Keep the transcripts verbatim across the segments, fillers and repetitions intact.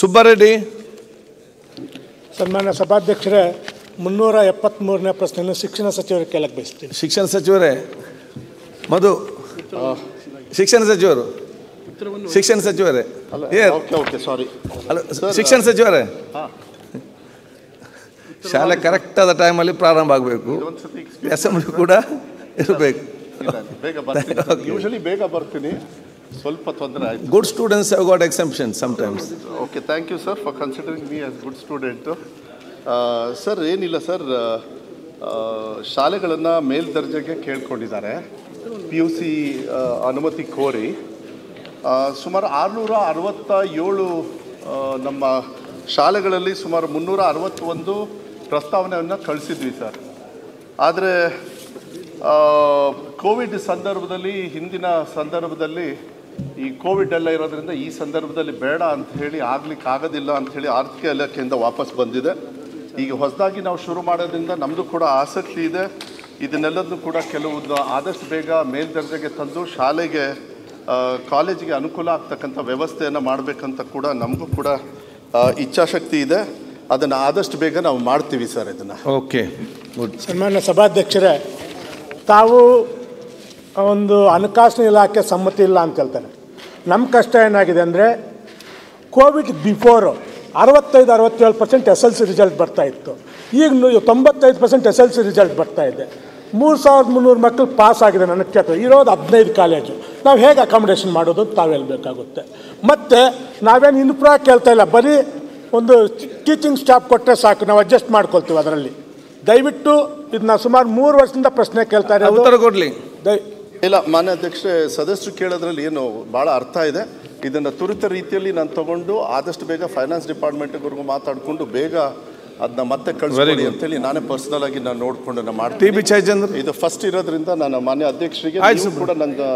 सुब्बारेड्डी सन्मान्य सभाध्यक्षरे मुन्नूर एप्पत्मूरने प्रश्न शिक्षण सचिव के बयसते शिक्षण सचिवरे मधु शिक्षण सचिव शिक्षण सचिवरे सारी शिक्षण सचिवरे शाले करेक्ट आद टाइमली प्रारंभ ಆಗಬೇಕು ಅಸೆಂಬ್ಲಿ ಕೂಡ ಇರಬೇಕು ಬೇಗ ಬರ್ತೀನಿ ಯೂಶುವಲಿ ಬೇಗ ಬರ್ತೀನಿ ಸ್ವಲ್ಪ ತೊಂದರೆ ಆಯ್ತು good students have got exemption sometimes okay thank you sir for considering me as good student sir ಏನಿಲ್ಲ ಸರ್ ಶಾಲೆಗಳನ್ನು ಮೇಲ್ದರ್ಜೆಗೆ ಕೇಳಿಕೊಂಡಿದ್ದಾರೆ ಪಿ ಯು ಸಿ ಅನುಮತಿ ಕೋರಿ ಸುಮಾರು ಆರುನೂರ ಅರವತ್ತೇಳು ನಮ್ಮ ಶಾಲೆಗಳಲ್ಲಿ ಸುಮಾರು ಮುನ್ನೂರ ಅರವತ್ತೊಂದು ಪ್ರಸ್ತಾವನೆಯನ್ನು ಕಳಿಸಿದ್ವಿ ಸರ್ ಆದರೆ ಕೋವಿಡ್ ಸಂದರ್ಭದಲ್ಲಿ ಹಿಂದಿನ ಸಂದರ್ಭದಲ್ಲಿ ಈ ಕೋವಿಡ್ ಎಲ್ಲ ಇರೋದ್ರಿಂದ ಈ ಸಂದರ್ಭದಲ್ಲಿ ಬೇಡ ಅಂತ ಹೇಳಿ ಆಗಲಿಕ್ಕೆ ಆಗೋದಿಲ್ಲ ಅಂತ ಹೇಳಿ ಆರ್ಥಿಕ ಇಲಾಖೆಯಿಂದ ವಾಪಸ್ ಬಂದಿದೆ ಈಗ ಹೊಸದಾಗಿ ನಾವು ಶುರು ಮಾಡೋದ್ರಿಂದ ನಮ್ಮದು ಕೂಡ ಆಸಕ್ತಿ ಇದೆ ಇದನ್ನೆಲ್ಲದನ್ನು ಕೂಡ ಕೆಲವೊಂದು ಆದಷ್ಟು ಬೇಗ ಮೇಲ್ದರ್ಜೆಗೆ ತಂದು ಶಾಲೆಗೆ ಕಾಲೇಜಿಗೆ ಅನುಕೂಲ ಆಗ್ತಕ್ಕಂಥ ವ್ಯವಸ್ಥೆಯನ್ನು ಮಾಡಬೇಕಂತ ಕೂಡ ನಮಗೂ ಕೂಡ ಇಚ್ಛಾಶಕ್ತಿ ಇದೆ ಅದನ್ನ ಆದಷ್ಟು ಬೇಗ ನಾವು ಮಾಡ್ತೀವಿ ಸರ್ ಇದನ್ನ ಓಕೆ ಗುಡ್ ಸನ್ಮಾನ್ಯ ಸಭಾಧ್ಯಕ್ಷರೇ ತಾವು ಒಂದು ಹಣಕಾಸಿನ ಇಲಾಖೆ ಸಮ್ಮತಿ ಇಲ್ಲ ಅಂತ ಹೇಳ್ತಾರೆ ನಮ್ಮ ಕಷ್ಟ ಏನಾಗಿದೆ ಅಂದರೆ ಕೋವಿಡ್ ಬಿಫೋರ್ ಅರವತ್ತೈದು ಅರವತ್ತೇಳು percent S L C result ಬರ್ತಾ ಇತ್ತು ಈಗ ತೊಂಬತ್ತೈದು percent S L C result ಬರ್ತಾ ಇದೆ ಮೂರು ಸಾವಿರದ ಮುನ್ನೂರು ಮಕ್ಕಳು ಪಾಸ್ ಆಗಿದೆ ನನ್ನ ಕ್ಷೇತ್ರ ಇರೋದು ಹದಿನೈದು ಕಾಲೇಜು ನಾವು ಹೇಗೆ ಅಕಾಮಿಡೇಷನ್ ಮಾಡೋದು ಅಂತ ತಾವು ಹೇಳಬೇಕಾಗುತ್ತೆ ಮತ್ತು ನಾವೇನು ಇನ್ಫ್ರಾ ಕೇಳ್ತಾ ಇಲ್ಲ ಬರೀ ಒಂದು ಟೀಚಿಂಗ್ ಸ್ಟಾಫ್ ಕೊಟ್ಟರೆ ಸಾಕು ನಾವು ಅಡ್ಜಸ್ಟ್ ಮಾಡ್ಕೊಳ್ತೀವಿ ಅದರಲ್ಲಿ ದಯವಿಟ್ಟು ಇದನ್ನ ಸುಮಾರು ಮೂರು ವರ್ಷದಿಂದ ಪ್ರಶ್ನೆ ಕೇಳ್ತಾರೆ ಉತ್ತರ ಕೊಡಲಿ ಇಲ್ಲ ಮಾನ್ಯ ಅಧ್ಯಕ್ಷರೇ ಸದಸ್ಯರು ಕೇಳೋದ್ರಲ್ಲಿ ಏನು ಭಾಳ ಅರ್ಥ ಇದೆ ಇದನ್ನು ತುರಿತ ರೀತಿಯಲ್ಲಿ ನಾನು ತಗೊಂಡು ಆದಷ್ಟು ಬೇಗ ಫೈನಾನ್ಸ್ ಡಿಪಾರ್ಟ್ಮೆಂಟ್ವರೆಗೂ ಮಾತಾಡಿಕೊಂಡು ಬೇಗ ಅದನ್ನ ಮತ್ತೆ ಕಳಿಸ್ಕೊಳ್ಳಿ ಅಂತೇಳಿ ನಾನೇ ಪರ್ಸನಲ್ ಆಗಿ ನಾನು ನೋಡಿಕೊಂಡು ಮಾಡ್ತೀನಿ ಇದು ಫಸ್ಟ್ ಇರೋದ್ರಿಂದ ನಾನು ಮಾನ್ಯ ಅಧ್ಯಕ್ಷರಿಗೆ ಕೂಡ ನಂಗೆ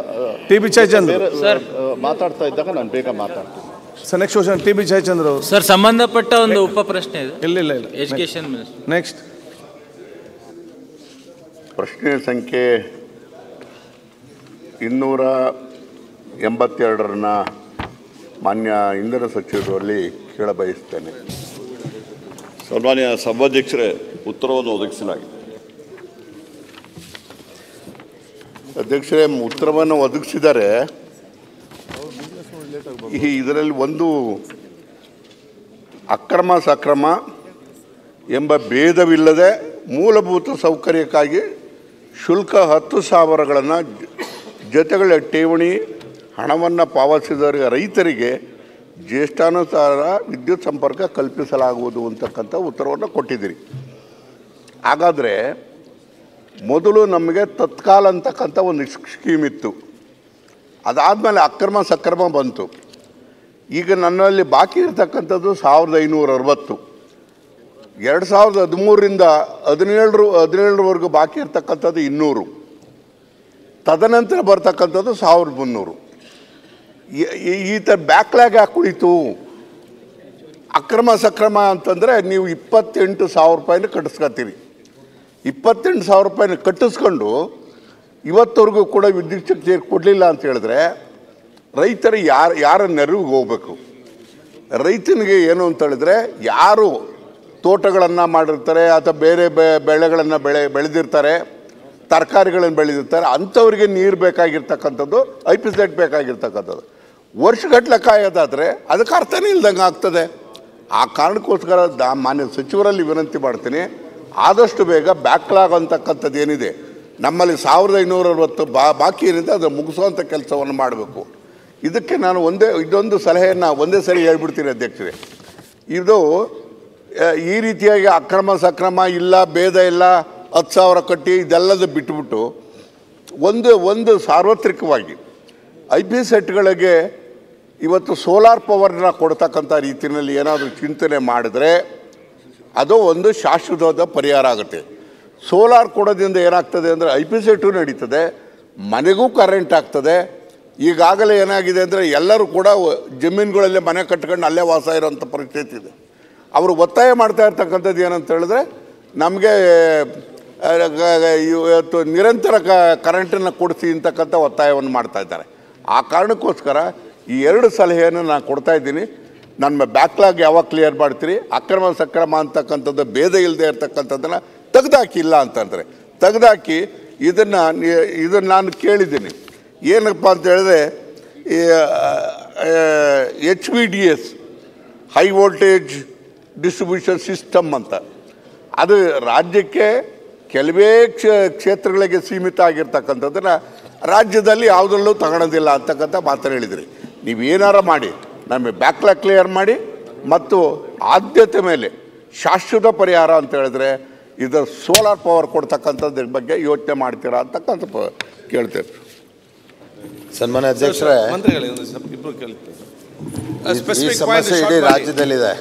ಮಾತಾಡ್ತಾ ಇದ್ದಾಗ ನಾನು ಬೇಗ ಮಾತಾಡ್ತೀನಿ sir next question T B Jayachandra ಅವರು ಸರ್ ಸಂಬಂಧಪಟ್ಟ ಒಂದು ಉಪ ಪ್ರಶ್ನೆ ಇದೆ ಇಲ್ಲ ಇಲ್ಲ ಇಲ್ಲ ಎಜುಕೇಶನ್ ಮಿನಿಸ್ಟರ್ ನೆಕ್ಸ್ಟ್ ಪ್ರಶ್ನೆ ಸಂಖ್ಯೆ ಇನ್ನೂರ ಎಂಬತ್ತೆರಡರನ್ನ ಮಾನ್ಯ ಇಂಧನ ಸಚಿವರಲ್ಲಿ ಕೇಳಬಯಸ್ತೇನೆ ಸನ್ಮಾನ್ಯ ಸಭಾಧ್ಯಕ್ಷರೇ ಉತ್ತರವನ್ನು ಒದಗಿಸಲಾಗಿದೆ ಅಧ್ಯಕ್ಷರೇ ಉತ್ತರವನ್ನು ಒದಗಿಸಿದರೆ ಈ ಇದರಲ್ಲಿ ಒಂದು ಅಕ್ರಮ ಸಕ್ರಮ ಎಂಬ ಭೇದವಿಲ್ಲದೆ ಮೂಲಭೂತ ಸೌಕರ್ಯಕ್ಕಾಗಿ ಶುಲ್ಕ ಹತ್ತು ಸಾವಿರಗಳನ್ನು ಜೊತೆಗಳ ಠೇವಣಿ ಹಣವನ್ನು ಪಾವತಿಸಿದ ರೈತರಿಗೆ ಜ್ಯೇಷ್ಠಾನುಸಾರ ವಿದ್ಯುತ್ ಸಂಪರ್ಕ ಕಲ್ಪಿಸಲಾಗುವುದು ಅಂತಕ್ಕಂಥ ಉತ್ತರವನ್ನು ಕೊಟ್ಟಿದ್ದೀರಿ ಹಾಗಾದರೆ ಮೊದಲು ನಮಗೆ ತತ್ಕಾಲ ಅಂತಕ್ಕಂಥ ಒಂದು ಸ್ಕೀಮ್ ಇತ್ತು ಅದಾದಮೇಲೆ ಅಕ್ರಮ ಸಕ್ರಮ ಬಂತು ಈಗ ನನ್ನಲ್ಲಿ ಬಾಕಿ ಇರತಕ್ಕಂಥದ್ದು ಸಾವಿರದ ಐನೂರ ಅರವತ್ತು ಎರಡು ಸಾವಿರದ ಹದಿಮೂರರಿಂದ ಹದಿನೇಳರ ಹದಿನೇಳರವರೆಗೂ ಬಾಕಿ ಇರತಕ್ಕಂಥದ್ದು ಇನ್ನೂರು ತದನಂತರ ಬರ್ತಕ್ಕಂಥದ್ದು ಸಾವಿರದ ಮುನ್ನೂರು ಈ ಥರ ಬ್ಯಾಕ್ಲಾಗ್ ಯಾಕೆ ಉಳಿತು ಅಕ್ರಮ ಸಕ್ರಮ ಅಂತಂದರೆ ನೀವು ಇಪ್ಪತ್ತೆಂಟು ಸಾವಿರ ರೂಪಾಯಿನ ಕಟ್ಟಿಸ್ಕೊತೀರಿ ಇಪ್ಪತ್ತೆಂಟು ಸಾವಿರ ರೂಪಾಯಿನ ಕಟ್ಟಿಸ್ಕೊಂಡು ಇವತ್ತವರೆಗೂ ಕೂಡ ವಿದ್ಯುತ್ ಶಕ್ತಿ ಕೊಡಲಿಲ್ಲ ಅಂತ ಹೇಳಿದ್ರೆ ರೈತರು ಯಾರು ಯಾರ ನೆರವಿಗೆ ಹೋಗಬೇಕು ರೈತನಿಗೆ ಏನು ಅಂತ ಹೇಳಿದ್ರೆ ಯಾರು ತೋಟಗಳನ್ನು ಮಾಡಿರ್ತಾರೆ ಅಥವಾ ಬೇರೆ ಬೆಳೆಗಳನ್ನು ಬೆಳೆ ಬೆಳೆದಿರ್ತಾರೆ ತರಕಾರಿಗಳನ್ನು ಬೆಳೆದಿರ್ತಾರೆ ಅಂಥವ್ರಿಗೆ ನೀರು ಬೇಕಾಗಿರ್ತಕ್ಕಂಥದ್ದು ಐ ಪಿ ಸೆಟ್ ಬೇಕಾಗಿರ್ತಕ್ಕಂಥದ್ದು ವರ್ಷಗಟ್ಟಲೆ ಕಾಯೋದಾದರೆ ಅದಕ್ಕೆ ಅರ್ಥನೇ ಇಲ್ದಂಗೆ ಆಗ್ತದೆ ಆ ಕಾರಣಕ್ಕೋಸ್ಕರ ನಾ ಮಾನ್ಯ ಸಚಿವರಲ್ಲಿ ವಿನಂತಿ ಮಾಡ್ತೀನಿ ಆದಷ್ಟು ಬೇಗ ಬ್ಯಾಕ್ಲಾಗ್ ಅಂತಕ್ಕಂಥದ್ದು ಏನಿದೆ ನಮ್ಮಲ್ಲಿ ಸಾವಿರದ ಐನೂರ ಅರವತ್ತು ಬಾ ಬಾಕಿ ಏನಿದೆ ಅದು ಮುಗಿಸುವಂಥ ಕೆಲಸವನ್ನು ಮಾಡಬೇಕು ಇದಕ್ಕೆ ನಾನು ಒಂದೇ ಇದೊಂದು ಸಲಹೆಯನ್ನು ಒಂದೇ ಸರಿ ಹೇಳ್ಬಿಡ್ತೀನಿ ಅಧ್ಯಕ್ಷರೇ ಇದು ಈ ರೀತಿಯಾಗಿ ಅಕ್ರಮ ಸಕ್ರಮ ಇಲ್ಲ ಭೇದ ಇಲ್ಲ ಹತ್ತು ಸಾವಿರ ಕಟ್ಟಿ ಇದೆಲ್ಲದೂ ಬಿಟ್ಟುಬಿಟ್ಟು ಒಂದು ಒಂದು ಸಾರ್ವತ್ರಿಕವಾಗಿ ಐ ಪಿ ಸೆಟ್ಗಳಿಗೆ ಇವತ್ತು ಸೋಲಾರ್ ಪವರ್ನ ಕೊಡ್ತಕ್ಕಂಥ ರೀತಿಯಲ್ಲಿ ಏನಾದರೂ ಚಿಂತನೆ ಮಾಡಿದ್ರೆ ಅದು ಒಂದು ಶಾಶ್ವತವಾದ ಪರಿಹಾರ ಆಗುತ್ತೆ ಸೋಲಾರ್ ಕೊಡೋದ್ರಿಂದ ಏನಾಗ್ತದೆ ಅಂದರೆ ಐ ಪಿ ಸೆಟ್ಟು ನಡೀತದೆ ಮನೆಗೂ ಕರೆಂಟ್ ಆಗ್ತದೆ ಈಗಾಗಲೇ ಏನಾಗಿದೆ ಅಂದರೆ ಎಲ್ಲರೂ ಕೂಡ ಜಮೀನುಗಳಲ್ಲೇ ಮನೆ ಕಟ್ಕೊಂಡು ಅಲ್ಲೇ ವಾಸ ಇರೋಂಥ ಪರಿಸ್ಥಿತಿ ಇದೆ ಅವರು ಒತ್ತಾಯ ಮಾಡ್ತಾ ಇರ್ತಕ್ಕಂಥದ್ದು ಏನಂತ ಹೇಳಿದ್ರೆ ನಮಗೆ ಇವತ್ತು ನಿರಂತರ ಕರೆಂಟನ್ನು ಕೊಡಿಸಿ ಅಂತಕ್ಕಂಥ ಒತ್ತಾಯವನ್ನು ಮಾಡ್ತಾ ಇದ್ದಾರೆ ಆ ಕಾರಣಕ್ಕೋಸ್ಕರ ಈ ಎರಡು ಸಲಹೆಯನ್ನು ನಾನು ಕೊಡ್ತಾಯಿದ್ದೀನಿ ನಮ್ಮ ಬ್ಯಾಕ್ಲಾಗ್ ಯಾವಾಗ ಕ್ಲಿಯರ್ ಮಾಡ್ತೀರಿ? ಅಕ್ರಮ ಸಕ್ರಮ ಅಂತಕ್ಕಂಥದ್ದು ಭೇದ ಇಲ್ಲದೆ ಇರತಕ್ಕಂಥದ್ದನ್ನು ತೆಗೆದಾಕಿಲ್ಲ ಅಂತಂದರೆ ತೆಗೆದಾಕಿ. ಇದನ್ನು ಇದನ್ನು ನಾನು ಕೇಳಿದ್ದೀನಿ, ಏನಪ್ಪ ಅಂತ ಹೇಳಿದ್ರೆ H V D S high voltage distribution system ಅಂತ, ಅದು ರಾಜ್ಯಕ್ಕೆ ಕೆಲವೇ ಕ್ಷೇತ್ರಗಳಿಗೆ ಸೀಮಿತ ಆಗಿರ್ತಕ್ಕಂಥದ್ದನ್ನು ರಾಜ್ಯದಲ್ಲಿ ಯಾವುದರಲ್ಲೂ ತಗೊಳೋದಿಲ್ಲ ಅಂತಕ್ಕಂಥ ಮಾತನ್ನು ಹೇಳಿದ್ರಿ. ನೀವು ಏನಾರ ಮಾಡಿ ನಮಗೆ ಬ್ಯಾಕ್ಲಾಗ್ ಕ್ಲಿಯರ್ ಮಾಡಿ ಮತ್ತು ಆದ್ಯತೆ ಮೇಲೆ ಶಾಶ್ವತ ಪರಿಹಾರ ಅಂತ ಹೇಳಿದ್ರೆ ಇದರ ಸೋಲಾರ್ ಪವರ್ ಕೊಡ್ತಕ್ಕಂಥದ್ರ ಬಗ್ಗೆ ಯೋಚನೆ ಮಾಡ್ತೀರಾ ಅಂತಕ್ಕಂಥ ಕೇಳ್ತೇವೆ. ಸನ್ಮಾನ್ಯ ಅಧ್ಯಕ್ಷರೇ, ಈ ಸಮಸ್ಯೆ ಇಡೀ ರಾಜ್ಯದಲ್ಲಿದೆ.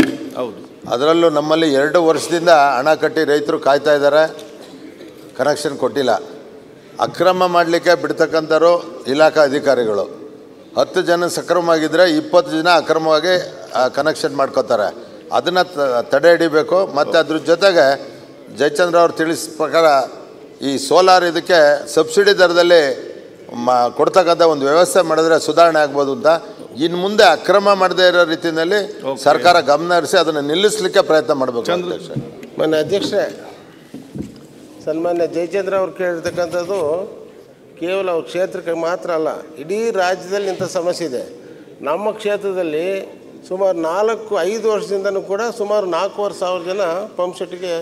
ಹೌದು, ಅದರಲ್ಲೂ ನಮ್ಮಲ್ಲಿ ಎರಡು ವರ್ಷದಿಂದ ಹಣ ಕಟ್ಟಿ ರೈತರು ಕಾಯ್ತಾ ಇದ್ದಾರೆ, ಕನೆಕ್ಷನ್ ಕೊಟ್ಟಿಲ್ಲ. ಅಕ್ರಮ ಮಾಡಲಿಕ್ಕೆ ಬಿಡ್ತಕ್ಕಂಥವ್ರು ಇಲಾಖಾ ಅಧಿಕಾರಿಗಳು, ಹತ್ತು ಜನ ಸಕ್ರಮವಾಗಿದ್ದರೆ ಇಪ್ಪತ್ತು ಜನ ಅಕ್ರಮವಾಗಿ ಕನೆಕ್ಷನ್ ಮಾಡ್ಕೋತಾರೆ. ಅದನ್ನು ತಡೆ ಹಿಡಿಬೇಕು. ಮತ್ತು ಅದ್ರ ಜೊತೆಗೆ ಜಯಚಂದ್ರ ಅವ್ರು ತಿಳಿಸಿದ ಪ್ರಕಾರ ಈ ಸೋಲಾರ್ ಇದಕ್ಕೆ ಸಬ್ಸಿಡಿ ದರದಲ್ಲಿ ಮ ಕೊಡ್ತಕ್ಕಂಥ ಒಂದು ವ್ಯವಸ್ಥೆ ಮಾಡಿದ್ರೆ ಸುಧಾರಣೆ ಆಗ್ಬೋದು ಅಂತ ಇನ್ನು ಮುಂದೆ ಅಕ್ರಮ ಮಾಡದೇ ಇರೋ ರೀತಿಯಲ್ಲಿ ಸರ್ಕಾರ ಗಮನ ಹರಿಸಿ ಅದನ್ನು ನಿಲ್ಲಿಸಲಿಕ್ಕೆ ಪ್ರಯತ್ನ ಮಾಡಬೇಕು. ಮಾನ್ಯ ಅಧ್ಯಕ್ಷರೇ, ಸನ್ಮಾನ್ಯ ಜಯಚಂದ್ರ ಅವ್ರು ಕೇಳಿರ್ತಕ್ಕಂಥದ್ದು ಕೇವಲ ಅವ್ರ ಕ್ಷೇತ್ರಕ್ಕೆ ಮಾತ್ರ ಅಲ್ಲ, ಇಡೀ ರಾಜ್ಯದಲ್ಲಿ ಇಂಥ ಸಮಸ್ಯೆ ಇದೆ. ನಮ್ಮ ಕ್ಷೇತ್ರದಲ್ಲಿ ಸುಮಾರು ನಾಲ್ಕು ಐದು ವರ್ಷದಿಂದನೂ ಕೂಡ ಸುಮಾರು ನಾಲ್ಕೂವರೆ ಸಾವಿರ ಜನ ಪಂಪ್ಸೆಟ್ಗೆ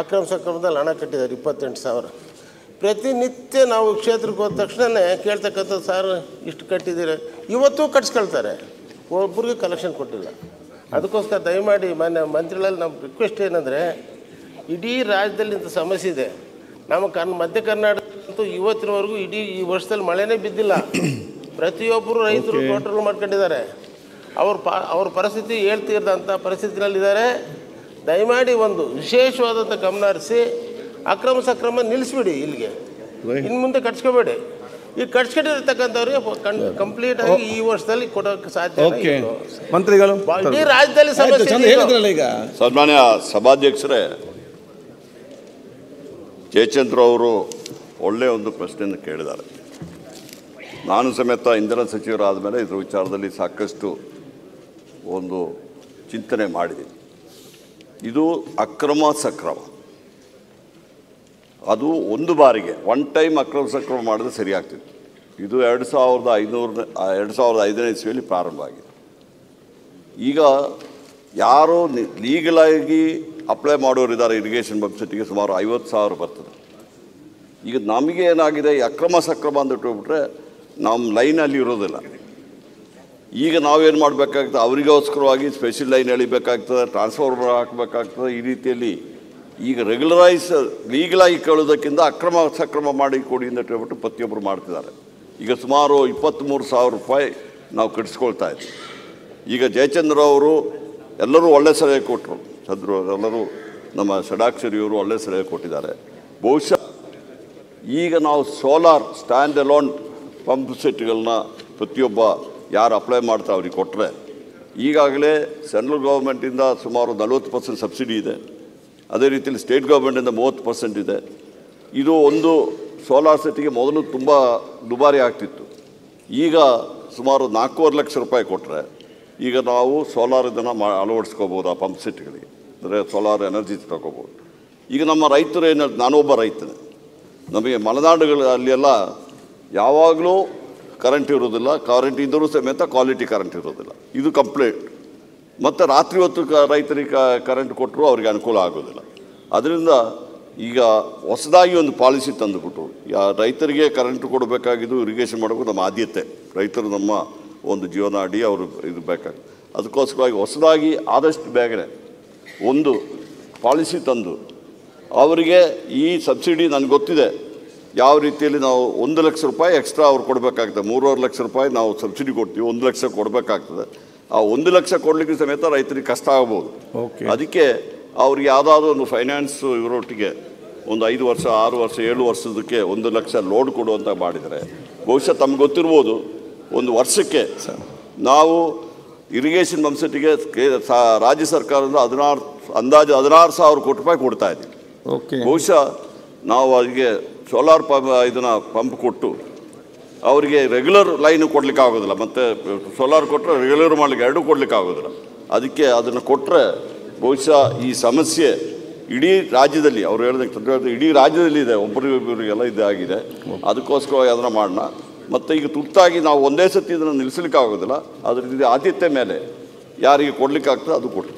ಅಕ್ರಮ ಸಕ್ರಮದಲ್ಲಿ ಹಣ ಕಟ್ಟಿದ್ದಾರೆ, ಇಪ್ಪತ್ತೆಂಟು ಸಾವಿರ. ಪ್ರತಿನಿತ್ಯ ನಾವು ಕ್ಷೇತ್ರಕ್ಕೆ ಹೋದ ತಕ್ಷಣ ಕೇಳ್ತಕ್ಕಂಥದ್ದು, ಸರ್ ಇಷ್ಟು ಕಟ್ಟಿದ್ದೀರಿ, ಇವತ್ತೂ ಕಟ್ಸ್ಕೊಳ್ತಾರೆ, ಒಬ್ಬರಿಗೂ ಕಲೆಕ್ಷನ್ ಕೊಟ್ಟಿಲ್ಲ. ಅದಕ್ಕೋಸ್ಕರ ದಯಮಾಡಿ ಮಾನ್ಯ ಮಂತ್ರಿಗಳಲ್ಲಿ ನಮ್ಮ ರಿಕ್ವೆಸ್ಟ್ ಏನಂದರೆ, ಇಡೀ ರಾಜ್ಯದಲ್ಲಿ ಇಂಥ ಸಮಸ್ಯೆ ಇದೆ. ನಮ್ಮ ಕನ್ ಮಧ್ಯ ಕರ್ನಾಟಕದಂತೂ ಇವತ್ತಿನವರೆಗೂ ಇಡೀ ಈ ವರ್ಷದಲ್ಲಿ ಮಳೆನೇ ಬಿದ್ದಿಲ್ಲ. ಪ್ರತಿಯೊಬ್ಬರು ರೈತರು ಕಂಟ್ರೋಲ್ ಮಾಡ್ಕೊಂಡಿದ್ದಾರೆ. ಅವ್ರ ಪ ಅವ್ರ ಪರಿಸ್ಥಿತಿ ಹೇಳ್ತಿರೋದಂಥ ಪರಿಸ್ಥಿತಿನಲ್ಲಿದ್ದಾರೆ. ದಯಮಾಡಿ ಒಂದು ವಿಶೇಷವಾದಂಥ ಗಮನ ಹರಿಸಿ ಅಕ್ರಮ ಸಕ್ರಮ ನಿಲ್ಲಿಸ್ಬಿಡಿ. ಇಲ್ಲಿಗೆ ಇನ್ನು ಮುಂದೆ ಕಟ್ಸ್ಕೋಬೇಡಿ. ಈಗ ಕಟ್ಸ್ಕೊಂಡಿರ್ತಕ್ಕಂಥವ್ರಿಗೆ ಕಂಪ್ಲೀಟ್ ಆಗಿ ಈ ವರ್ಷದಲ್ಲಿ ಕೊಡೋಕ್ಕೆ ಸಾಧ್ಯ. ಮಂತ್ರಿಗಳು, ಇಡೀ ರಾಜ್ಯದಲ್ಲಿ ಸಮಸ್ಯೆ. ಈಗ ಸನ್ಮಾನ್ಯ ಸಭಾಧ್ಯಕ್ಷರೇ, ಜಯಚಂದ್ರ ಅವರು ಒಳ್ಳೆಯ ಒಂದು ಪ್ರಶ್ನೆಯನ್ನು ಕೇಳಿದ್ದಾರೆ. ನಾನು ಸಮೇತ ಇಂಧನ ಸಚಿವರಾದ ಮೇಲೆ ಇದರ ವಿಚಾರದಲ್ಲಿ ಸಾಕಷ್ಟು ಒಂದು ಚಿಂತನೆ ಮಾಡಿದ್ದೀನಿ. ಇದು ಅಕ್ರಮ ಸಕ್ರಮ, ಅದು ಒಂದು ಬಾರಿಗೆ ಒನ್ ಟೈಮ್ ಅಕ್ರಮ ಸಕ್ರಮ ಮಾಡಿದ್ರೆ ಸರಿಯಾಗ್ತಿತ್ತು. ಇದು ಎರಡು ಸಾವಿರದ ಐನೂರನೇ ಎರಡು ಸಾವಿರದ ಐದನೇ ಇಸ್ವಿಯಲ್ಲಿ ಪ್ರಾರಂಭ ಆಗಿದೆ. ಈಗ ಯಾರು ಲೀಗಲಾಗಿ ಅಪ್ಲೈ ಮಾಡೋರಿದ್ದಾರೆ ಇರಿಗೇಷನ್ ಪಂಪ್ಸೆಟ್ಗೆ, ಸುಮಾರು ಐವತ್ತು ಸಾವಿರ ಬರ್ತದೆ. ಈಗ ನಮಗೆ ಏನಾಗಿದೆ, ಈ ಅಕ್ರಮ ಸಕ್ರಮ ಅಂದಿಟ್ಬಿಟ್ರೆ ನಮ್ಮ ಲೈನಲ್ಲಿ ಇರೋದಿಲ್ಲ. ಈಗ ನಾವೇನು ಮಾಡಬೇಕಾಗ್ತದೆ, ಅವರಿಗೋಸ್ಕರವಾಗಿ ಸ್ಪೆಷಲ್ ಲೈನ್ ಎಳಿಬೇಕಾಗ್ತದೆ, ಟ್ರಾನ್ಸ್ಫಾರ್ಮರ್ ಹಾಕಬೇಕಾಗ್ತದೆ. ಈ ರೀತಿಯಲ್ಲಿ ಈಗ ರೆಗ್ಯುಲರೈಸ್ ಲೀಗಲಾಗಿ ಕೇಳೋದಕ್ಕಿಂತ ಅಕ್ರಮ ಸಕ್ರಮ ಮಾಡಿ ಕೊಡಿ ಅಂತ ಹೇಳ್ಬಿಟ್ಟು ಪ್ರತಿಯೊಬ್ಬರು ಮಾಡ್ತಿದ್ದಾರೆ. ಈಗ ಸುಮಾರು ಇಪ್ಪತ್ತ್ಮೂರು ಸಾವಿರ ರೂಪಾಯಿ ನಾವು ಕಟ್ಟಿಸ್ಕೊಳ್ತಾ ಇದ್ದೀವಿ. ಈಗ ಜಯಚಂದ್ರ ಅವರು ಎಲ್ಲರೂ ಒಳ್ಳೆ ಸಲಹೆ ಕೊಟ್ಟರು. ಚಂದ್ರು ಎಲ್ಲರೂ ನಮ್ಮ ಷಡಾಕ್ಷರಿಯವರು ಒಳ್ಳೆ ಸಲಹೆ ಕೊಟ್ಟಿದ್ದಾರೆ. ಬಹುಶಃ ಈಗ ನಾವು ಸೋಲಾರ್ ಸ್ಟ್ಯಾಂಡ್ ಅಲೋನ್ ಪಂಪ್ ಸೆಟ್ಗಳನ್ನ ಪ್ರತಿಯೊಬ್ಬ ಯಾರು ಅಪ್ಲೈ ಮಾಡ್ತಾರೆ ಅವ್ರಿಗೆ ಕೊಟ್ಟರೆ, ಈಗಾಗಲೇ ಸೆಂಟ್ರಲ್ ಗೌರ್ಮೆಂಟಿಂದ ಸುಮಾರು ನಲ್ವತ್ತು ಪರ್ಸೆಂಟ್ ಸಬ್ಸಿಡಿ ಇದೆ. ಅದೇ ರೀತಿಯಲ್ಲಿ ಸ್ಟೇಟ್ ಗೌರ್ಮೆಂಟಿಂದ ಮೂವತ್ತು ಪರ್ಸೆಂಟ್ ಇದೆ. ಇದು ಒಂದು ಸೋಲಾರ್ ಸೆಟ್ಟಿಗೆ ಮೊದಲು ತುಂಬ ದುಬಾರಿ ಆಗ್ತಿತ್ತು. ಈಗ ಸುಮಾರು ನಾಲ್ಕೂವರೆ ಲಕ್ಷ ರೂಪಾಯಿ ಕೊಟ್ಟರೆ ಈಗ ನಾವು ಸೋಲಾರ್ ಇದನ್ನು ಮಾ ಅಳವಡಿಸ್ಕೋಬೋದು ಆ ಪಂಪ್ ಸೆಟ್ಗಳಿಗೆ, ಅಂದರೆ ಸೋಲಾರ್ ಎನರ್ಜಿ ತಗೋಬೋದು. ಈಗ ನಮ್ಮ ರೈತರು ಏನು, ನಾನೊಬ್ಬ ರೈತನೇ, ನಮಗೆ ಮಲೆನಾಡುಗಳಲ್ಲಿ ಎಲ್ಲ ಯಾವಾಗಲೂ ಕರೆಂಟ್ ಇರೋದಿಲ್ಲ, ಕರೆಂಟ್ ಇದ್ದರೂ ಸಮೇತ ಕ್ವಾಲಿಟಿ ಕರೆಂಟ್ ಇರೋದಿಲ್ಲ, ಇದು ಕಂಪ್ಲೇಂಟ್. ಮತ್ತು ರಾತ್ರಿ ಹೊತ್ತು ಕ ರೈತರಿಗೆ ಕ ಕರೆಂಟ್ ಕೊಟ್ಟರು ಅವ್ರಿಗೆ ಅನುಕೂಲ ಆಗೋದಿಲ್ಲ. ಅದರಿಂದ ಈಗ ಹೊಸದಾಗಿ ಒಂದು ಪಾಲಿಸಿ ತಂದುಬಿಟ್ರು, ಯಾ ರೈತರಿಗೆ ಕರೆಂಟ್ ಕೊಡಬೇಕಾಗಿದ್ದು ಇರಿಗೇಷನ್ ಮಾಡಬೇಕು, ನಮ್ಮ ಆದ್ಯತೆ ರೈತರು, ನಮ್ಮ ಒಂದು ಜೀವನ ಅಡಿ ಅವರು ಇರಬೇಕಾಗಿ. ಅದಕ್ಕೋಸ್ಕರವಾಗಿ ಹೊಸದಾಗಿ ಆದಷ್ಟು ಬೇಗನೆ ಒಂದು ಪಾಲಿಸಿ ತಂದು ಅವರಿಗೆ ಈ ಸಬ್ಸಿಡಿ ನನಗೆ ಗೊತ್ತಿದೆ ಯಾವ ರೀತಿಯಲ್ಲಿ ನಾವು ಒಂದು ಲಕ್ಷ ರೂಪಾಯಿ ಎಕ್ಸ್ಟ್ರಾ ಅವ್ರು ಕೊಡಬೇಕಾಗ್ತದೆ. ಮೂರುವರೆ ಲಕ್ಷ ರೂಪಾಯಿ ನಾವು ಸಬ್ಸಿಡಿ ಕೊಡ್ತೀವಿ, ಒಂದು ಲಕ್ಷ ಕೊಡಬೇಕಾಗ್ತದೆ. ಆ ಒಂದು ಲಕ್ಷ ಕೊಡಲಿಕ್ಕೆ ಸಮೇತ ರೈತರಿಗೆ ಕಷ್ಟ ಆಗ್ಬೋದು. ಅದಕ್ಕೆ ಅವ್ರಿಗೆ ಯಾವುದಾದ್ರೂ ಒಂದು ಫೈನಾನ್ಸು ಇವರೊಟ್ಟಿಗೆ ಒಂದು ಐದು ವರ್ಷ ಆರು ವರ್ಷ ಏಳು ವರ್ಷದಕ್ಕೆ ಒಂದು ಲಕ್ಷ ಲೋಡ್ ಕೊಡುವಂಥ ಮಾಡಿದರೆ ಬಹುಶಃ ತಮ್ಗೆ ಗೊತ್ತಿರ್ಬೋದು, ಒಂದು ವರ್ಷಕ್ಕೆ ನಾವು ಇರಿಗೇಷನ್ ಪಂಪ್ಸೆಟ್ಟಿಗೆ ರಾಜ್ಯ ಸರ್ಕಾರದಿಂದ ಹದಿನಾರು ಅಂದಾಜು ಹದಿನಾರು ಸಾವಿರ ಕೋಟಿ ರೂಪಾಯಿ ಕೊಡ್ತಾ ಇದ್ದೀವಿ. ಬಹುಶಃ ನಾವು ಅವರಿಗೆ ಸೋಲಾರ್ ಪಂಪ್ ಇದನ್ನು ಪಂಪ್ ಕೊಟ್ಟು ಅವರಿಗೆ ರೆಗ್ಯುಲರ್ ಲೈನು ಕೊಡಲಿಕ್ಕೆ ಆಗೋದಿಲ್ಲ, ಮತ್ತು ಸೋಲಾರ್ ಕೊಟ್ಟರೆ ರೆಗ್ಯುಲರ್ ಮಾಡಲಿಕ್ಕೆ ಎರಡೂ ಕೊಡಲಿಕ್ಕೆ ಆಗೋದಿಲ್ಲ. ಅದಕ್ಕೆ ಅದನ್ನ ಕೊಟ್ಟರೆ ಬಹುಶಃ ಈ ಸಮಸ್ಯೆ ಇಡೀ ರಾಜ್ಯದಲ್ಲಿ ಅವರು ಹೇಳಿದಂಗೆ ತಂತ್ರಜ್ಞಾನ ಇಡೀ ರಾಜ್ಯದಲ್ಲಿ ಇದೆ ಒಬ್ಬರಿಗೊಬ್ಬರಿಗೆಲ್ಲ ಇದಾಗಿದೆ ಅದಕ್ಕೋಸ್ಕರ ಅದನ್ನ ಮಾಡೋಣ ಮತ್ತು ಈಗ ತುರ್ತಾಗಿ ನಾವು ಒಂದೇ ಸತಿ ಇದನ್ನ ನಿಲ್ಲಿಸಲಿಕ್ಕೆ ಆಗೋದಿಲ್ಲ ಅದರಿಂದ ಆದ್ಯತೆ ಮೇಲೆ ಯಾರಿಗೆ ಕೊಡ್ಲಿಕ್ಕೆ ಆಗ್ತದೆ ಅದು ಕೊಡಿ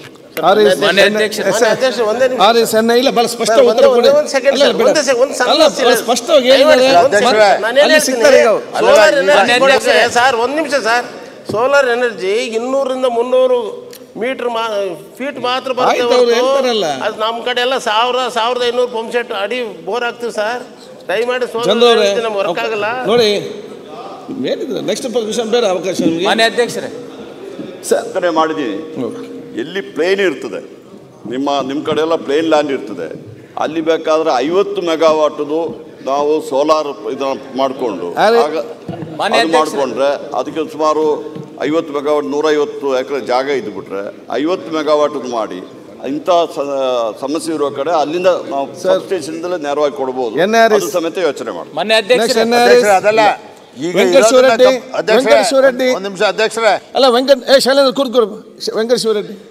सोलार एनर्जी ಇನ್ನೂರು ರಿಂದ ಮುನ್ನೂರು ಮೀಟರ್ ಫೀಟ್ ಮಾತ್ರ ಅದು ನಮ್ಮ ಕಡೆ ಎಲ್ಲ ಸಾವಿರ ಸಾವಿರದ ಐನೂರು ಪಂಪ್ ಸೆಟ್ ಅಡಿ ಬೋರ್ ಆಗ್ತಿದೆ ಸರ್ ಟ್ರೈ ಮಾಡಿ ಸೋಲಾರ್ ಎನರ್ಜಿ ನಮಗೆ ವರ್ಕ್ ಆಗಲ್ಲ ನೋಡಿ ಮೇಲಿದೆ ನೆಕ್ಸ್ಟ್ ಪೊಸಿಷನ್ ಬೇರೆ ಅವಕಾಶ ನಿಮಗೆ ಮಾನ್ಯ ಅಧ್ಯಕ್ಷರೇ ಸರ್ ಕರೆ ಮಾಡಿದೀವಿ ಎಲ್ಲಿ ಪ್ಲೇನ್ ಇರ್ತದೆ ನಿಮ್ಮ ನಿಮ್ಮ ಕಡೆ ಎಲ್ಲ ಪ್ಲೇನ್ ಲ್ಯಾಂಡ್ ಇರ್ತದೆ ಅಲ್ಲಿ ಬೇಕಾದ್ರೆ ಐವತ್ತು ಮೆಗಾವಾಟ್ ದು ನಾವು ಸೋಲಾರ್ ಇದನ್ನ ಮಾಡ್ಕೊಂಡು ಮಾಡಿಕೊಂಡ್ರೆ ಅದಕ್ಕೆ ಸುಮಾರು ಐವತ್ತು ಮೆಗಾವಾಟ್ ನೂರ ಐವತ್ತು ಎಕರೆ ಜಾಗ ಇದ್ಬಿಟ್ರೆ ಐವತ್ತು ಮೆಗಾವಾಟದ್ದು ಮಾಡಿ ಇಂಥ ಸಮಸ್ಯೆ ಇರೋ ಕಡೆ ಅಲ್ಲಿಂದ ನಾವು ಸಬ್ ಸ್ಟೇಷನ್ದಲ್ಲೇ ನೇರವಾಗಿ ಕೊಡ್ಬೋದು ಅದು ಸಮೇತ ಯೋಚನೆ ಮಾಡಿ ಮಾನ್ಯ ಅಧ್ಯಕ್ಷರೇ ಅದಲ್ಲ ಈಗ ವೆಂಕಟೇಶ್ವರ ರೆಡ್ಡಿ ವೆಂಕಟೇಶ್ವರ ರೆಡ್ಡಿ ಒಂದು ನಿಮಿಷ ಅಧ್ಯಕ್ಷರೇ ಅಲ್ಲ ವೆಂಕಟ ಏ ಶೈಲೇಂದ್ರ ಕೂತ್ಕೊಳ್ಳಿ ವೆಂಕಟೇಶ್ವರ ರೆಡ್ಡಿ